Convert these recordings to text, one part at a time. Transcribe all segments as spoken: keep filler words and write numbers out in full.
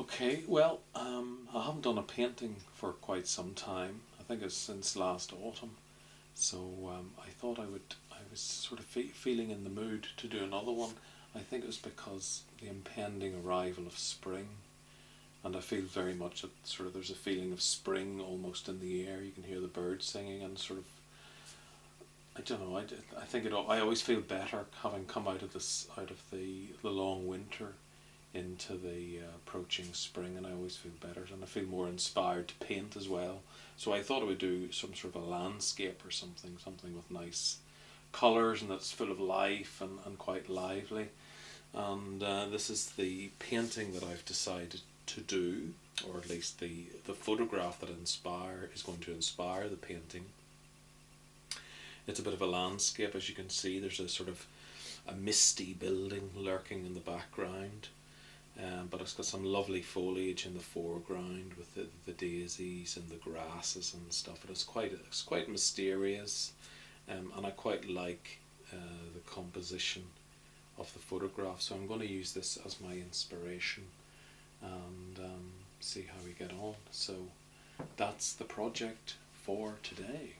Okay, well, um, I haven't done a painting for quite some time. I think it's since last autumn. So um, I thought I would, I was sort of fe feeling in the mood to do another one. I think it was because the impending arrival of spring, and I feel very much that sort of there's a feeling of spring almost in the air. You can hear the birds singing and sort of, I don't know, I, I think it, I always feel better having come out of this, out of the, the long winter into the uh, approaching spring, and I always feel better and I feel more inspired to paint as well. So I thought I would do some sort of a landscape or something, something with nice colours and that's full of life and, and quite lively. And uh, this is the painting that I've decided to do, or at least the, the photograph that inspire is going to inspire the painting. It's a bit of a landscape, as you can see. There's a sort of a misty building lurking in the background. Um, but it's got some lovely foliage in the foreground with the, the daisies and the grasses and stuff. And it's quite it's quite mysterious, um, and I quite like uh, the composition of the photograph. So I'm going to use this as my inspiration and um, see how we get on. So that's the project for today.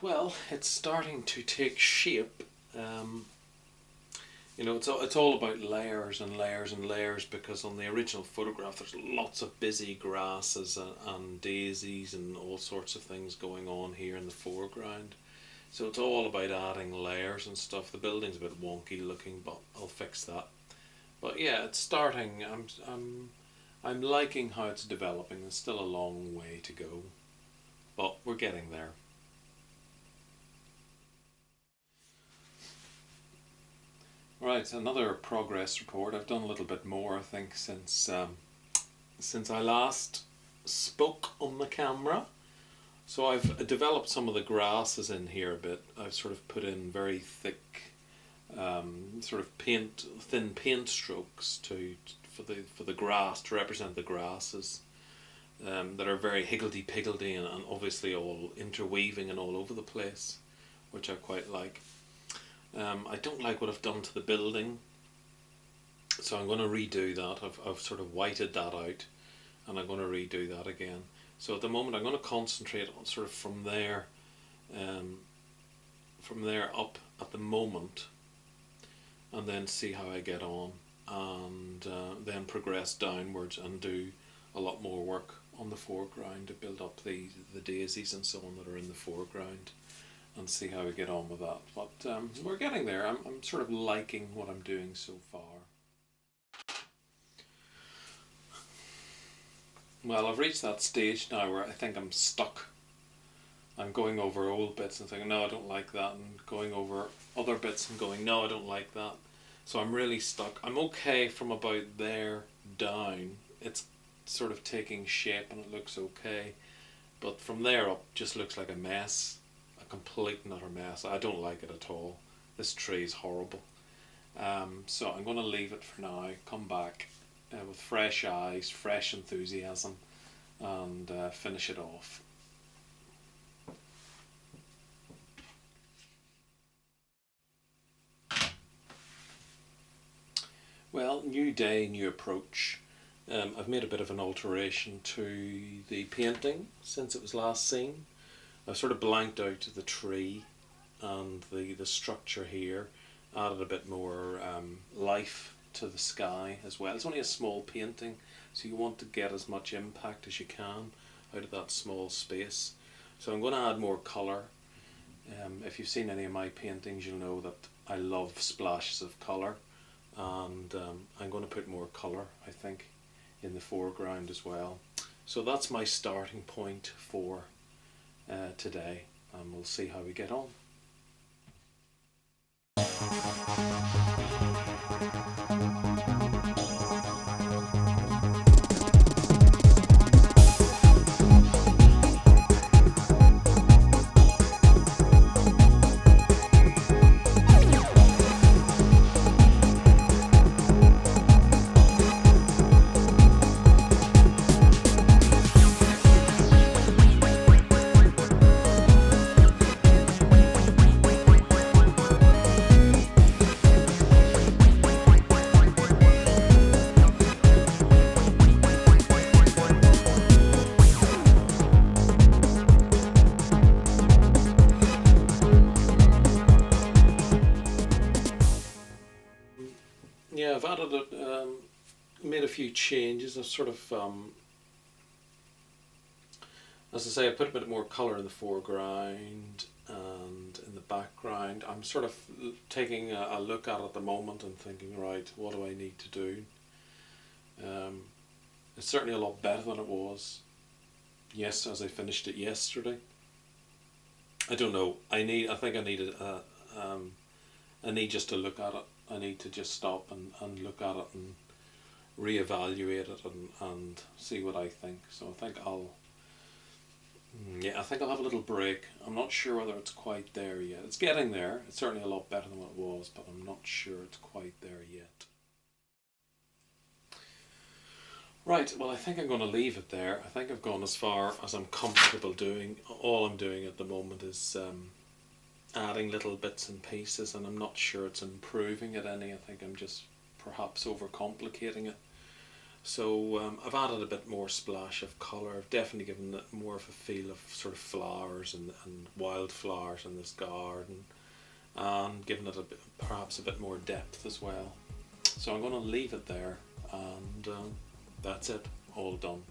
Well, it's starting to take shape. Um, you know, it's all, it's all about layers and layers and layers, because on the original photograph there's lots of busy grasses and, and daisies and all sorts of things going on here in the foreground. So it's all about adding layers and stuff. The building's a bit wonky looking, but I'll fix that. But yeah, it's starting. I'm, I'm, I'm liking how it's developing. There's still a long way to go, but we're getting there. Right, another progress report. I've done a little bit more, I think, since um, since I last spoke on the camera. So I've developed some of the grasses in here a bit. I've sort of put in very thick, um, sort of paint, thin paint strokes to for the for the grass to represent the grasses um, that are very higgledy-piggledy and, and obviously all interweaving and all over the place, which I quite like. Um, I don't like what I've done to the building, so I'm going to redo that. I've, I've sort of whited that out, and I'm going to redo that again. So at the moment I'm going to concentrate on sort of from there, um, from there up at the moment, and then see how I get on, and uh, then progress downwards and do a lot more work on the foreground to build up the, the daisies and so on that are in the foreground, and see how we get on with that. But um, we're getting there. I'm, I'm sort of liking what I'm doing so far. Well, I've reached that stage now where I think I'm stuck. I'm going over old bits and thinking, no, I don't like that, and going over other bits and going, no, I don't like that. So I'm really stuck. I'm okay from about there down it's sort of taking shape and it looks okay, but from there up just looks like a mess, a complete and utter mess. I don't like it at all. This tree is horrible. Um, so I'm going to leave it for now, come back uh, with fresh eyes, fresh enthusiasm, and uh, finish it off. Well, new day, new approach. Um, I've made a bit of an alteration to the painting since it was last seen. I've sort of blanked out the tree and the, the structure here, added a bit more um, life to the sky as well. It's only a small painting, so you want to get as much impact as you can out of that small space. So I'm going to add more colour. Um, if you've seen any of my paintings, you'll know that I love splashes of colour. And um, I'm going to put more colour, I think, in the foreground as well. So that's my starting point for uh, today, and we'll see how we get on. I've added a, um, made a few changes. I've sort of, um, as I say, I put a bit more colour in the foreground and in the background. I'm sort of taking a, a look at it at the moment and thinking, right, what do I need to do? Um, it's certainly a lot better than it was. Yes, as I finished it yesterday. I don't know. I need. I think I need a. a um, I need just to look at it. I need to just stop and, and look at it and reevaluate it and, and see what I think. So I think I'll, yeah, I think I'll have a little break. I'm not sure whether it's quite there yet. It's getting there. It's certainly a lot better than what it was, but I'm not sure it's quite there yet. Right, well, I think I'm going to leave it there. I think I've gone as far as I'm comfortable doing. All I'm doing at the moment is um, adding little bits and pieces, and I'm not sure it's improving it any. I think I'm just perhaps overcomplicating it. So um, I've added a bit more splash of colour. I've definitely given it more of a feel of sort of flowers and, and wildflowers in this garden, and given it a bit, perhaps a bit more depth as well. So I'm going to leave it there, and um, that's it, all done.